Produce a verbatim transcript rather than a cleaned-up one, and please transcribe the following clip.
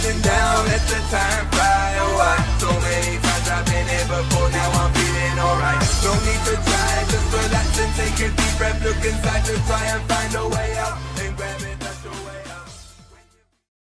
feeling down, let the time fly away. So many times I've been here before, now I'm feeling alright. No need to try, just relax and take a deep breath. Look inside to try and find a way out.